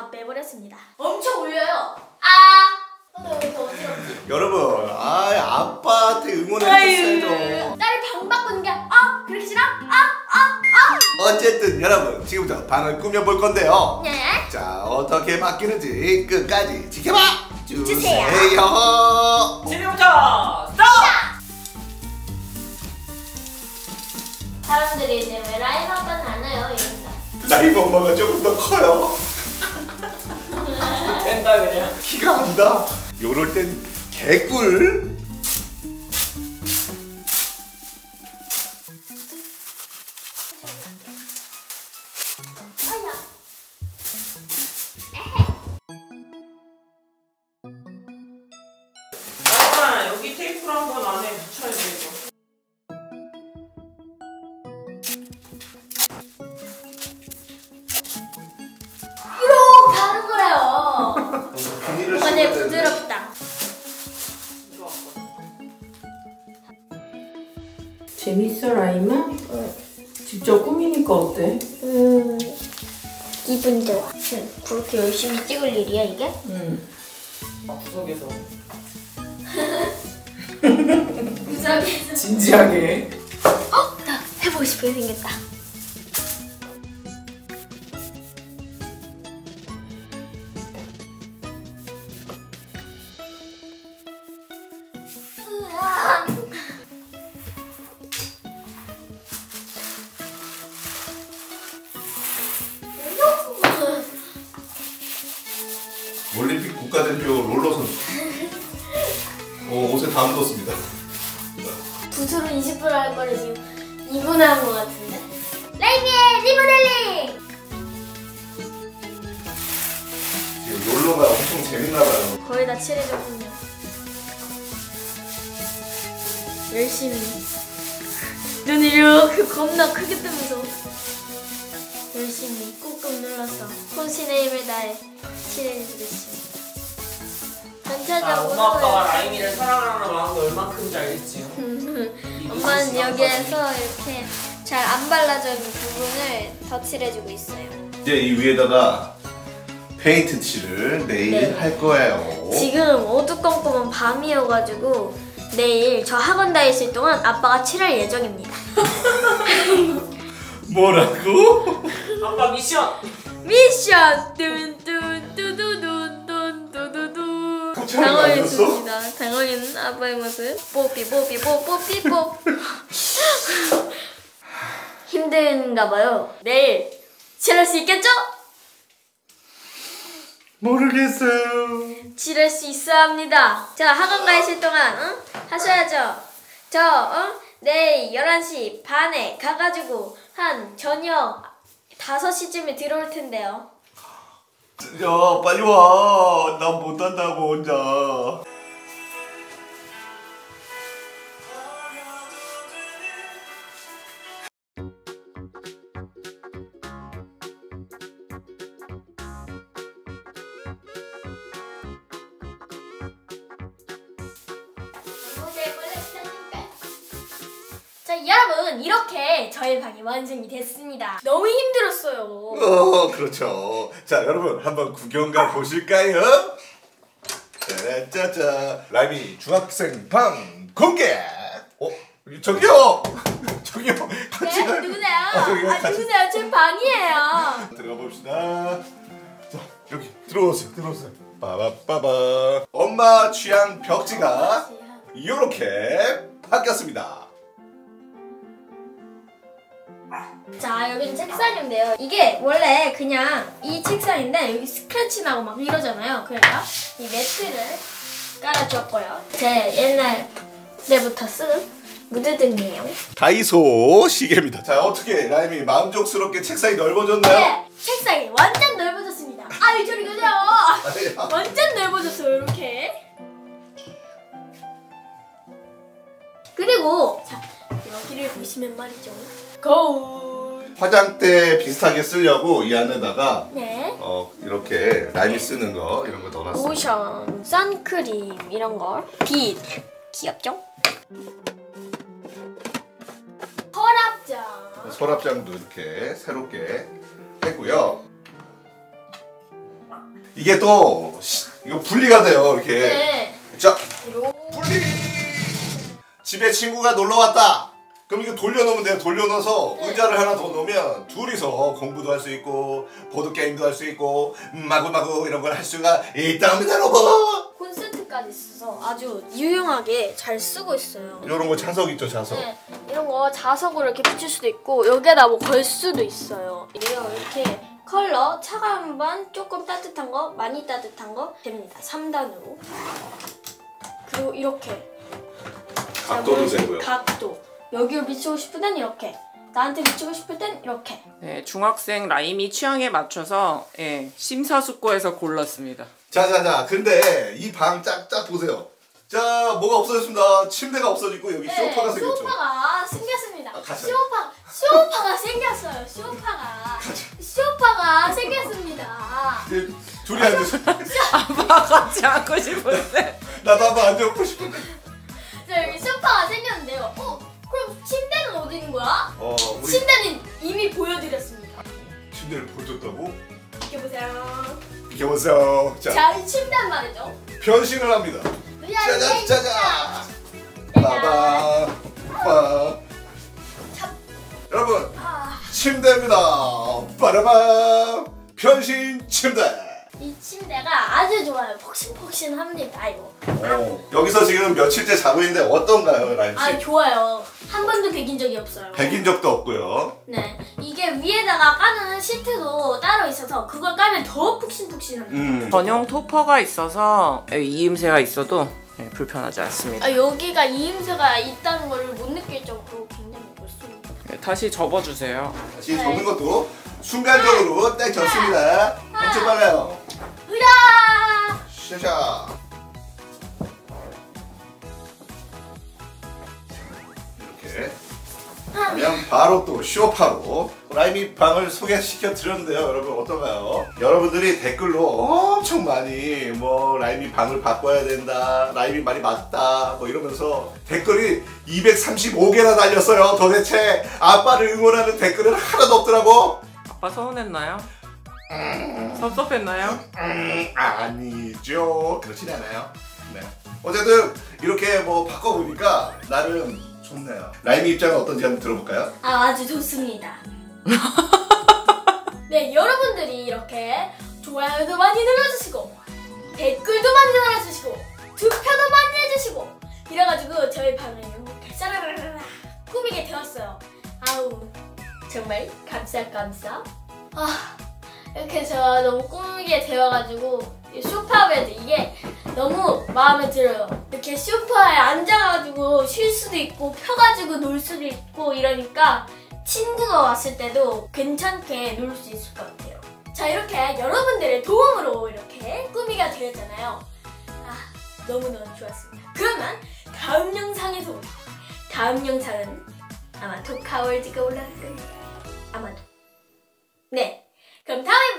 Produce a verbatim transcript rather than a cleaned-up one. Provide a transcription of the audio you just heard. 다 빼버렸습니다. 엄청 울려요. 아! 나 여기서 어디 갔지? 여러분, 아 아빠한테 응원해주세요. 딸이 방 바꾸는 게 아! 그렇게 싫어? 아! 아! 아! 어쨌든 여러분, 지금부터 방을 꾸며볼 건데요. 네. 자, 어떻게 바뀌는지 끝까지 지켜봐 주세요. 주세요. 지금부터 스톱! 사람들이 이제 왜 라이브 아빠는 안 해요? 이랬다. 라이브 엄마가 조금 더 커요. 된다 그냥. 키가 안다. 요럴 땐 개꿀. 아빠 여기 테이프를 한번 안에 붙여야 돼 이거. 완전 부드럽다. 재밌어 라임아? 응. 직접 꾸미니까 어때? 음, 기분 좋아. 그렇게 열심히 찍을 일이야 이게? 응. 구석에서. 구석에서. 진지하게. 어? 나 해보고 싶게 생겼다. 올림픽 국가대표 롤러선 어, 옷에 다 묻었습니다. 붓으로 이십 분 할 거를 지금 이 분 한 것 같은데? 라임이의 리모델링! 지금 롤러가 엄청 재밌나봐요. 거의 다 칠해졌군요. 열심히 눈을 이렇게 겁나 크게 뜨면서 열심히 꾹꾹 눌러서 혼신의 힘을 다해 칠해주겠습니다. 전체적으로 아, 엄마 아빠가 라임이를 사랑하는 마음이 얼만큼인지 알겠지? 엄마는 여기에서 이렇게 잘 안 발라져 있는 부분을 더 칠해주고 있어요. 이제 이 위에다가 페인트 칠을 내일 네. 할 거예요. 지금 어두컴컴한 밤이어가지고 내일 저 학원 다닐 수 동안 아빠가 칠할 예정입니다. 뭐라고? 아빠 미션! 미션! 뚠뚠뚜두두뚠뚜두두 당황했습니다. 당황했는 아빠의 모습. 뽀삐뽀삐뽀뽀삐뽀 힘든가봐요. 내일 칠할 수 있겠죠? 모르겠어요. 칠할 수 있어야 합니다. 자, 학원 가실 동안 응? 하셔야죠. 저 응? 내일 열한 시 반에 가가지고 한 저녁 다섯 시쯤에 들어올 텐데요. 야, 빨리 와. 난 못 한다고 혼자. 자, 여러분 이렇게 저희 방이 완성이 됐습니다. 너무 힘들었어요. 어, 그렇죠. 자, 여러분 한번 구경 가 보실까요? 짜자자. 라임이 중학생 방 공개. 어? 저기요. 저기요. 같이 네? 누구세요? 아, 저기요. 아, 누구세요? 제 방이에요. 들어가 봅시다. 자, 여기 들어오세요. 들어오세요. 빠바빠바. 엄마 취향 벽지가 이렇게 바뀌었습니다. 자, 여기는 책상인데요. 이게 원래 그냥 이 책상인데 여기 스크래치 나고 막 이러잖아요. 그래서 이 매트를 깔아주었고요. 제 옛날 때부터 쓰는 무드등이에요. 다이소 시계입니다. 자, 어떻게 라임이 만족스럽게 책상이 넓어졌나요? 네, 책상이 완전 넓어졌습니다. 아, 이 저리 가세요. 완전 넓어졌어요, 이렇게. 그리고 자, 여기를 보시면 말이죠. 거울! 화장대 비슷하게 쓰려고 이 안에다가 네. 어, 이렇게 라임이 쓰는 거 이런 거 넣어놨어요. 로션, 선크림 이런 거, 빛! 귀엽죠? 서랍장! 서랍장도 이렇게 새롭게 했고요. 이게 또 이거 분리가 돼요 이렇게. 네. 자 분리. 집에 친구가 놀러 왔다. 그럼 이거 돌려놓으면 돼요. 돌려놓아서 네. 의자를 하나 더 놓으면 둘이서 공부도 할 수 있고 보드 게임도 할 수 있고 마구마구 이런 걸 할 수가 있답니다, 여러분. 콘센트까지 있어서 아주 유용하게 잘 쓰고 있어요. 이런 거 자석 있죠, 자석. 네. 이런 거 자석으로 이렇게 붙일 수도 있고 여기에다 뭐 걸 수도 있어요. 이렇게 컬러 차가운 반, 조금 따뜻한 거, 많이 따뜻한 거 됩니다. 삼 단으로. 그리고 이렇게 각도도 되고요. 각도. 여기를 비추고 싶을 땐 이렇게, 나한테 비추고 싶을 땐 이렇게. 네, 중학생 라임이 취향에 맞춰서 예, 심사숙고해서 골랐습니다. 자자자, 근데 이 방 짝짝 보세요. 자, 뭐가 없어졌습니다. 침대가 없어지고 여기 네, 쇼파가 생겼죠. 쇼파가 생겼습니다. 아, 쇼파, 쇼파가 생겼어요. 쇼파가. 쇼파가 생겼습니다. 네, 둘이 앉으시 아빠 같이 앉고 싶은데. 나도 한번 앉아보고 싶은데. 자, 여기 쇼파가 생겼는데요. 어? 그럼 침대는 어디 있는 거야? 어, 우리... 침대는 이미 보여드렸습니다. 침대를 보여줬다고? 비켜보세요. 비켜보세요. 자, 자 이 침대는 말이죠. 변신을 합니다. 짜잔 짜잔. 빠바 빠. 여러분 아... 침대입니다. 빠라밤. 변신 침대. 이 침대가 아주 좋아요. 폭신폭신합니다. 이거. 오, 여기서 지금 며칠째 자고 있는데 어떤가요, 라임 씨? 아 좋아요. 한 번도 베긴 적이 없어요. 베긴 적도 없고요. 네, 이게 위에다가 까는 시트도 따로 있어서 그걸 까면 더 푹신푹신합니다. 음. 전용 토퍼가 있어서 이음새가 있어도 네, 불편하지 않습니다. 아, 여기가 이음새가 있다는 걸 못 느낄 정도로 굉장히 멋있습니다. 네, 다시 접어주세요. 다시 네. 접는 것도 순간적으로 딱 접습니다. 엄청 빨라요. 으라! 샤샤! 그냥 바로 또 쇼파로 라임이 방을 소개시켜 드렸는데요. 여러분 어떤가요? 여러분들이 댓글로 엄청 많이 뭐 라임이 방을 바꿔야 된다, 라임이 말이 맞다 뭐 이러면서 댓글이 이백삼십오 개나 달렸어요. 도대체 아빠를 응원하는 댓글은 하나도 없더라고. 아빠 서운했나요? 음... 섭섭했나요? 음... 아니죠. 그렇진 않아요. 네. 어쨌든 이렇게 뭐 바꿔보니까 나름 좋네요. 라임이 입장은 어떤지 한번 들어볼까요? 아, 아주 좋습니다. 네, 여러분들이 이렇게 좋아요도 많이 눌러주시고 댓글도 많이 달아주시고 투표도 많이 해주시고 이래가지고 저희 방을 이렇게 짜라라라 꾸미게 되었어요. 아우, 정말 감사감사. 아, 이렇게 저 너무 꾸미게 되어가지고 쇼파 베드 이게 너무 마음에 들어요. 이렇게 쇼파에 앉아가지고 쉴 수도 있고 펴가지고 놀 수도 있고 이러니까 친구가 왔을 때도 괜찮게 놀 수 있을 것 같아요. 자, 이렇게 여러분들의 도움으로 이렇게 꾸미가 되었잖아요. 아, 너무너무 좋았습니다. 그러면 다음 영상에서 올게요. 다음 영상은 아마 토카월드가 올라갈 거예요. 아마도. 네, 그럼 다음